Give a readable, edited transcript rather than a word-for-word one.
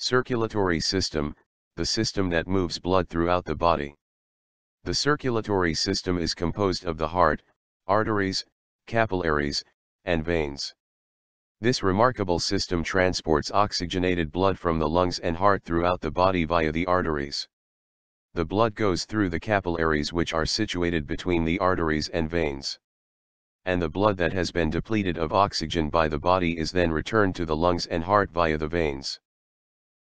Circulatory system, the system that moves blood throughout the body. The circulatory system is composed of the heart, arteries, capillaries, and veins. This remarkable system transports oxygenated blood from the lungs and heart throughout the body via the arteries. The blood goes through the capillaries, which are situated between the arteries and veins. And the blood that has been depleted of oxygen by the body is then returned to the lungs and heart via the veins.